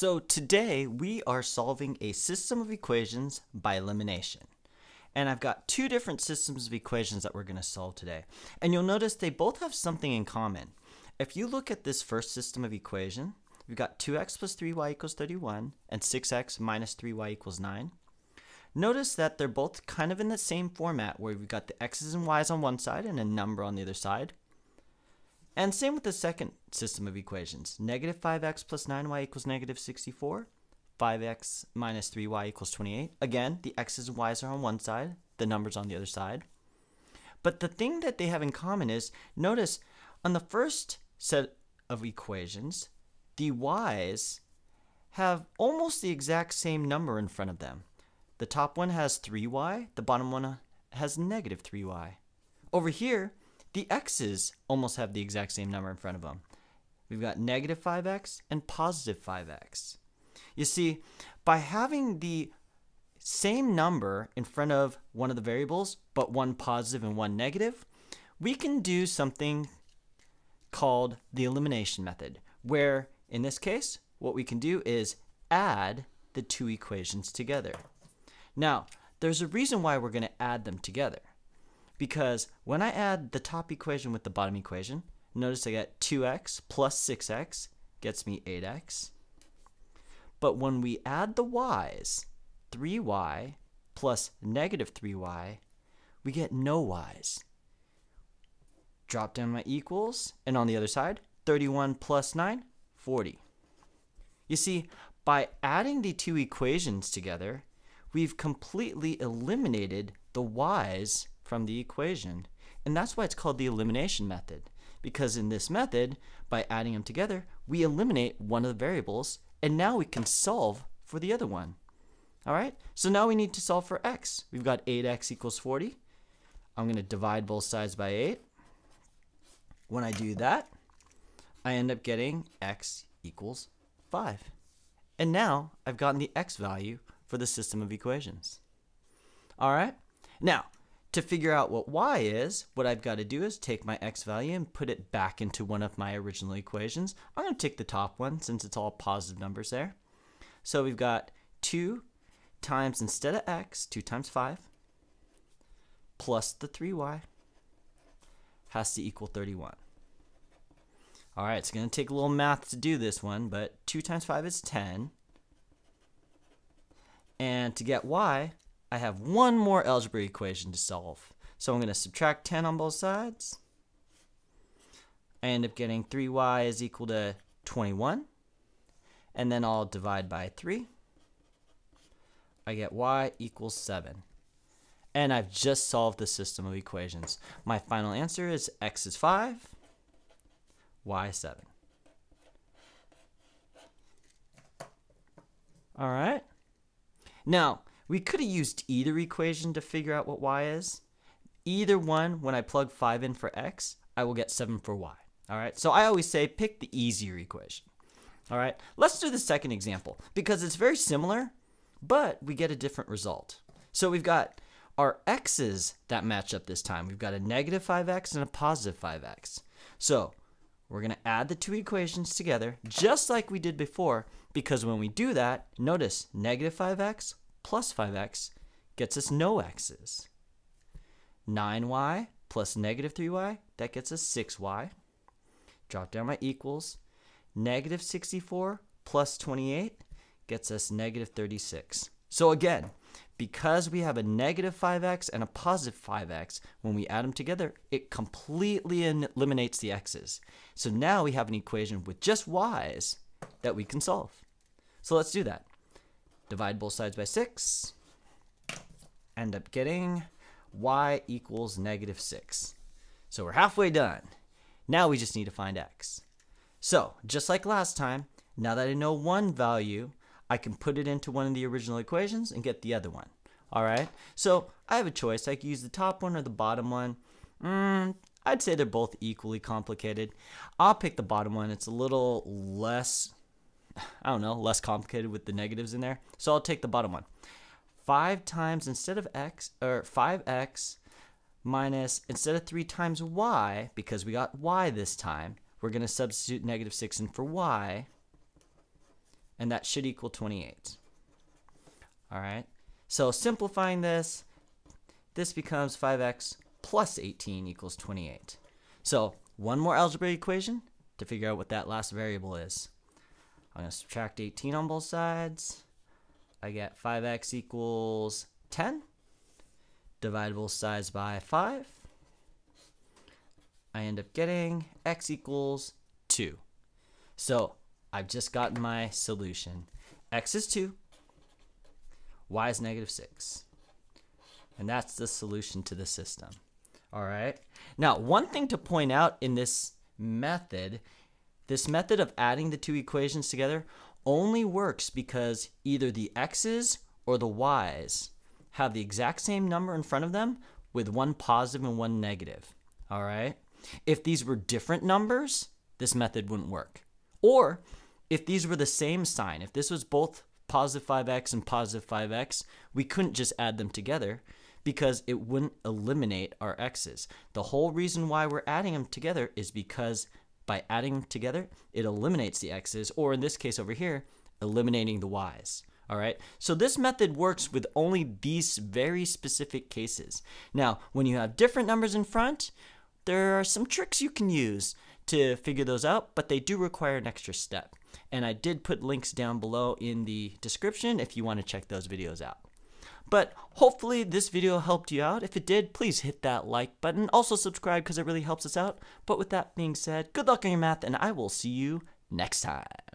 So today we are solving a system of equations by elimination. And I've got two different systems of equations that we're going to solve today. And you'll notice they both have something in common. If you look at this first system of equation, we've got 2x plus 3y equals 31 and 6x minus 3y equals 9. Notice that they're both kind of in the same format where we've got the x's and y's on one side and a number on the other side. And same with the second system of equations, negative 5x plus 9y equals negative 64, 5x minus 3y equals 28. Again, the x's and y's are on one side, the numbers on the other side. But the thing that they have in common is, notice on the first set of equations, the y's have almost the exact same number in front of them. The top one has 3y, the bottom one has negative 3y. Over here, the x's almost have the exact same number in front of them. We've got negative 5x and positive 5x. You see, by having the same number in front of one of the variables, but one positive and one negative, we can do something called the elimination method, where in this case, what we can do is add the two equations together. Now, there's a reason why we're going to add them together, because when I add the top equation with the bottom equation, notice I get 2x plus 6x gets me 8x. But when we add the y's, 3y plus negative 3y, we get no y's. Drop down my equals, and on the other side, 31 plus 9, 40. You see, by adding the two equations together, we've completely eliminated the y's from the equation. And that's why it's called the elimination method, because in this method, by adding them together, we eliminate one of the variables, and now we can solve for the other one. All right, so now we need to solve for x. We've got 8x equals 40. I'm going to divide both sides by 8. When I do that, I end up getting x equals 5. And now I've gotten the x value for the system of equations. All right, now to figure out what y is, what I've got to do is take my x value and put it back into one of my original equations. I'm going to take the top one since it's all positive numbers there. So we've got 2 times, instead of x, 2 times 5 plus the 3y has to equal 31. All right, it's going to take a little math to do this one, but 2 times 5 is 10. And to get y, I have one more algebra equation to solve. So I'm going to subtract 10 on both sides. I end up getting 3y is equal to 21. And then I'll divide by 3. I get y equals 7. And I've just solved the system of equations. My final answer is x is 5, y is 7. All right. Now, we could have used either equation to figure out what y is. Either one, when I plug 5 in for x, I will get 7 for y. All right, so I always say pick the easier equation. All right, let's do the second example because it's very similar, but we get a different result. So we've got our x's that match up this time. We've got a negative 5x and a positive 5x. So we're going to add the two equations together just like we did before, because when we do that, notice negative 5x plus 5x gets us no x's. 9y plus negative 3y, that gets us 6y. Drop down my equals. Negative 64 plus 28 gets us negative 36. So again, because we have a negative 5x and a positive 5x, when we add them together, it completely eliminates the x's. So now we have an equation with just y's that we can solve. So let's do that. Divide both sides by 6, end up getting y equals negative 6. So we're halfway done. Now we just need to find x. So just like last time, now that I know one value, I can put it into one of the original equations and get the other one. All right, so I have a choice. I can use the top one or the bottom one. I'd say they're both equally complicated. I'll pick the bottom one. It's a little less, I don't know, less complicated with the negatives in there. So I'll take the bottom one. 5 times, instead of x, or 5x minus, instead of 3 times y, because we got y this time, we're going to substitute negative 6 in for y. and that should equal 28. All right, so simplifying this, this becomes 5x plus 18 equals 28. So one more algebraic equation to figure out what that last variable is. I'm going to subtract 18 on both sides. I get 5x equals 10. Divide both sides by 5. I end up getting x equals 2. So I've just gotten my solution. X is 2. Y is negative 6. And that's the solution to the system. All right. Now, one thing to point out in this method of adding the two equations together only works because either the x's or the y's have the exact same number in front of them with one positive and one negative. All right. If these were different numbers, this method wouldn't work. Or if these were the same sign, if this was both positive 5x and positive 5x, we couldn't just add them together because it wouldn't eliminate our x's. The whole reason why we're adding them together is because by adding them together, it eliminates the x's, or in this case over here, eliminating the y's. All right, so this method works with only these very specific cases. Now, when you have different numbers in front, there are some tricks you can use to figure those out, but they do require an extra step. And I did put links down below in the description if you want to check those videos out. But hopefully this video helped you out. If it did, please hit that like button. Also subscribe because it really helps us out. But with that being said, good luck on your math, and I will see you next time.